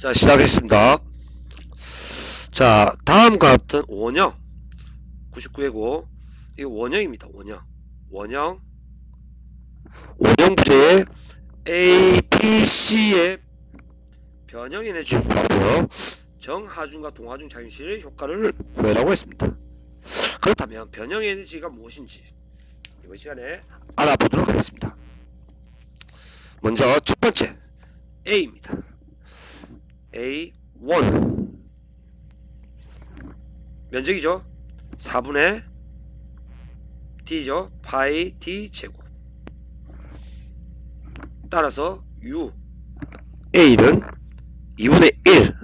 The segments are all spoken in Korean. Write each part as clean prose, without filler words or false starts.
자, 시작하겠습니다. 자, 다음과 같은 원형 99회고 이거 원형입니다. 원형 부재의 A, B, C의 변형인의 주입하고요. 정하중과 동하중 자유실의 효과를 구해라고 했습니다. 그렇다면 변형의 에너지가 무엇인지 이번 시간에 알아보도록 하겠습니다. 먼저 첫 번째 A입니다. A1 면적이죠. 4분의 D죠. 파이 D 제곱. 따라서 U A는 2분의 1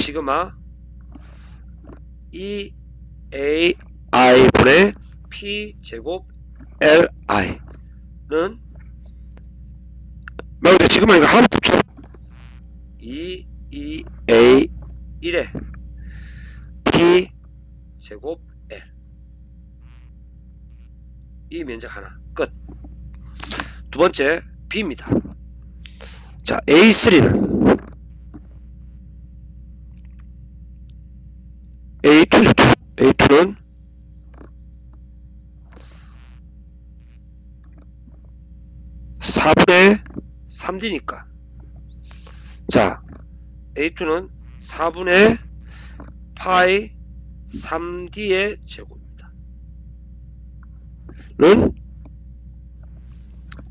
시그마 E A I분의 P 제곱 L I는 만약에 지금은 이거 하루 곱쳐 2 E A 1에 P 제곱 L 이 면적 하나 끝. 두 번째 B입니다. 자, A3는 A2는 4분의 3D니까 자, A2는 4분의 파이 3D의 제곱입니다. 는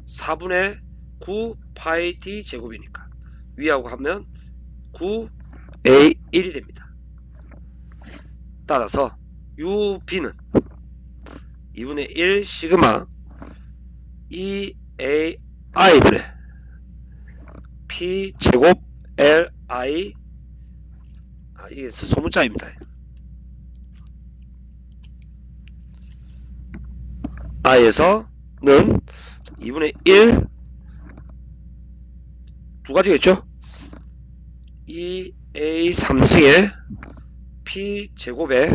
4분의 9 파이 D 제곱이니까 위하고 하면 9 A1이 됩니다. 따라서 UB는 2분의 1 시그마 EAI분의 P 제곱 LI 이게 소문자입니다. I에서는 2분의 1 두 가지겠죠? EA3승의 P제곱에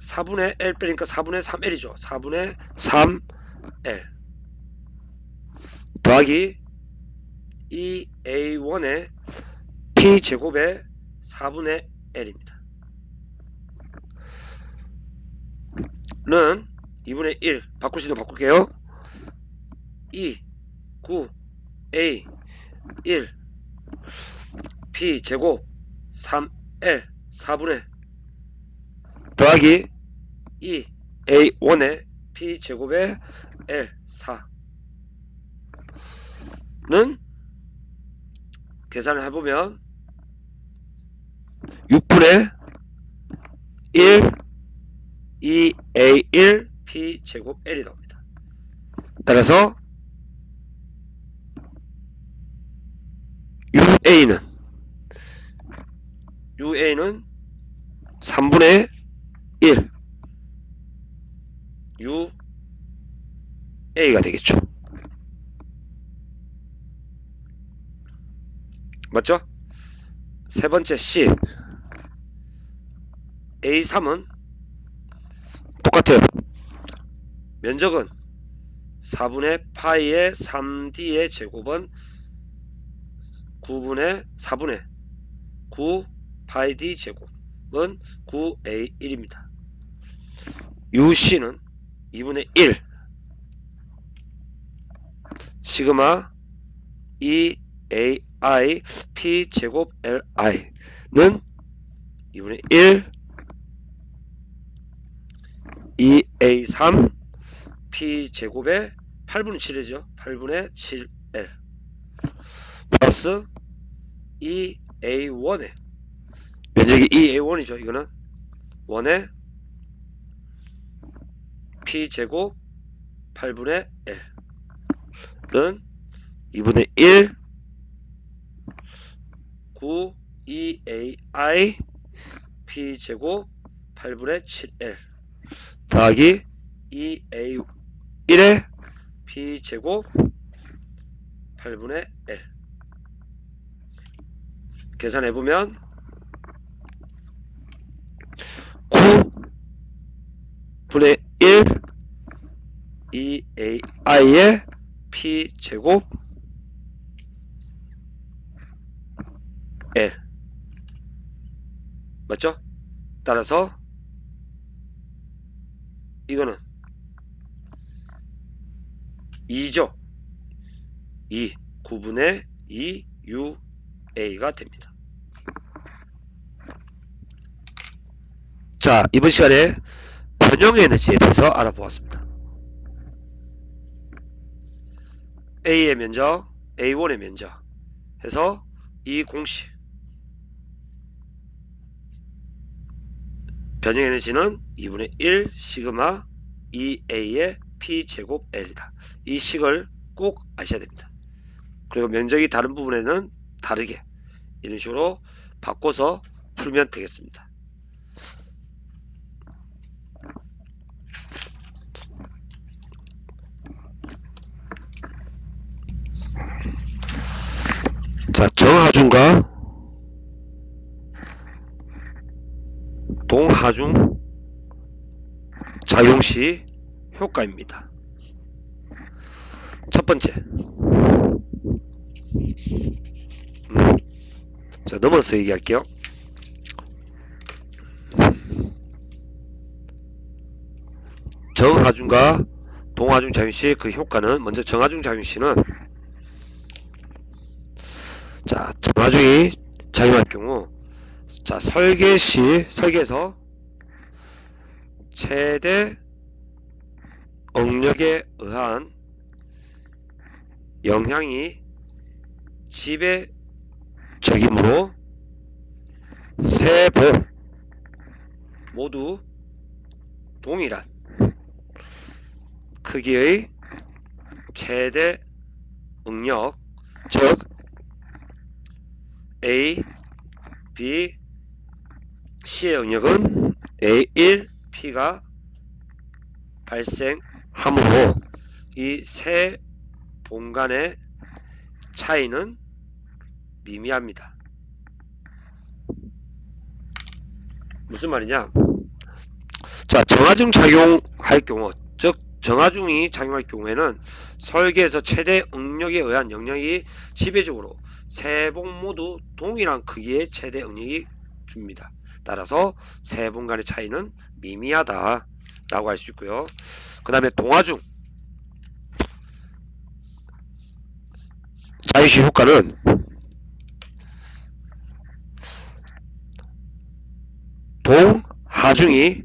4분의 L 빼니까 4분의 3L이죠. 4분의 3L 더하기 EA1의 P제곱에 4분의 L입니다. 는 2분의 1 바꿀 수 있는 바꿀게요. 2, 9, A, 1, P 제곱 3L 4분의 더하기 2, A1의 P 제곱의 L 4는 계산을 해보면 6분의 1, 2, A1 P 제곱 L이 나옵니다. 따라서 UA는 3분의 1 UA가 되겠죠. 맞죠? 세 번째 C A3은 똑같아요. 면적은 4분의 파이의 3D의 제곱은 4분의 9 파이 D 제곱은 9A1입니다. UC는 2분의 1 시그마 EAI P 제곱 LI는 2분의 1 EA3 P 제곱에 8분의 7이죠. 8분의 7L 플러스 EA1에 면적이 EA1이죠. 이거는 1에 P제곱 8분의 L은 2분의 1 9 EAI P제곱 8분의 7L 더하기 EA1에 P제곱 8분의 L 계산해보면 9분의 1 EAI의 P제곱 L 맞죠? 따라서 이거는 2죠. 2 9분의 2 UA가 됩니다. 자, 이번 시간에 변형에너지에 대해서 알아보았습니다. A의 면적, A1의 면적 해서 이 공식 변형에너지는 2분의 1 시그마 2A의 P제곱 L이다. 이 식을 꼭 아셔야 됩니다. 그리고 면적이 다른 부분에는 다르게 이런 식으로 바꿔서 풀면 되겠습니다. 자, 정하중과 동하중 작용시 효과입니다. 첫 번째. 자, 넘어서 얘기할게요. 정하중과 동하중 작용시의 그 효과는, 먼저 정하중 작용시는, 자, 정하중이 작용할 경우, 자, 설계에서 최대 응력에 의한 영향이 지배적이므로 세 볼 모두 동일한 크기의 최대 응력, 즉 A, B, C의 응력은 A1, P가 발생하므로 이 세 본간의 차이는 미미합니다. 무슨 말이냐? 자, 정하중 작용할 경우, 즉 정하중이 작용할 경우에는 설계에서 최대 응력에 의한 영향이 지배적으로 세 봉 모두 동일한 크기의 최대 응력이 줍니다. 따라서 세 봉간의 차이는 미미하다 라고 할 수 있고요. 그 다음에 동하중 자유시 효과는 동하중이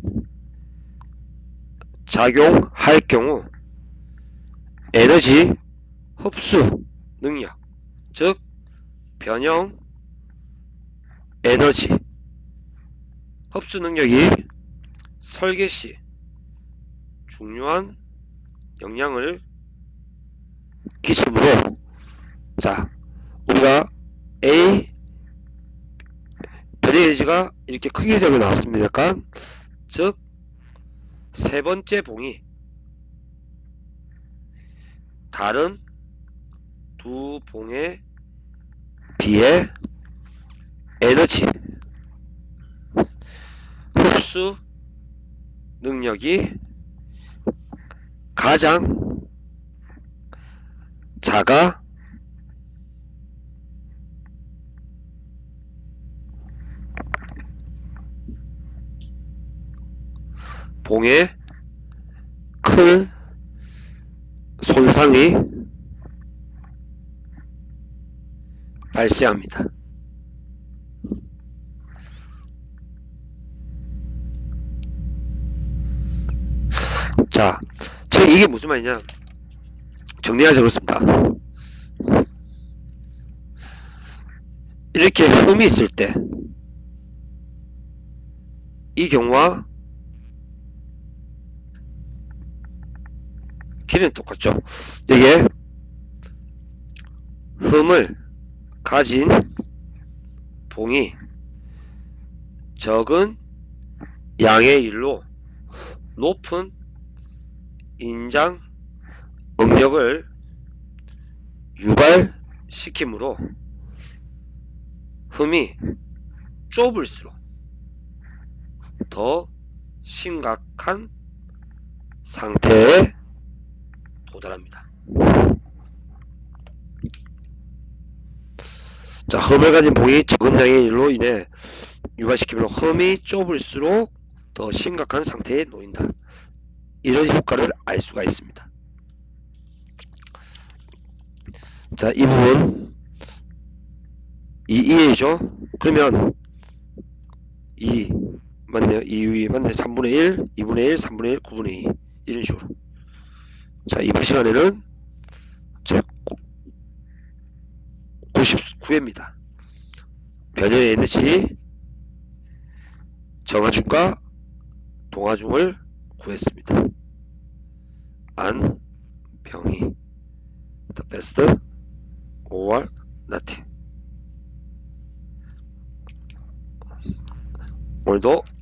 작용할 경우 에너지 흡수 능력, 즉 변형 에너지 흡수 능력이 설계시 중요한 영향을 끼치므로, 자, 우리가 A 변의 에너지가 이렇게 크게 되고 나왔습니다. 약간, 즉 세 번째 봉이 다른 두 봉에 비해 에너지 흡수 능력이 가장 작아 봉에 큰 손상이 발생합니다. 자, 즉 이게 무슨 말이냐? 정리하자 그렇습니다. 이렇게 흠이 있을 때 이 경우와 길이는 똑같죠. 이게 흠을 가진 봉이 적은 양의 일로 높은 인장 응력을 유발시키므로 흠이 좁을수록 더 심각한 상태에 도달합니다. 자, 험을 가진 봉이 적응장애 일로 인해 유발시키므로 험이 좁을수록 더 심각한 상태에 놓인다. 이런 효과를 알 수가 있습니다. 자, 이 부분 이 이해죠. 그러면 2 맞네요. 2 맞네요. 3분의 1, 2분의 1, 3분의 1, 9분의 2 이런 식으로. 자, 이번 시간에는 제 99회입니다. 변형의 NH 정하중과 동하중을 구했습니다. 안병희 The best or nothing. 오늘도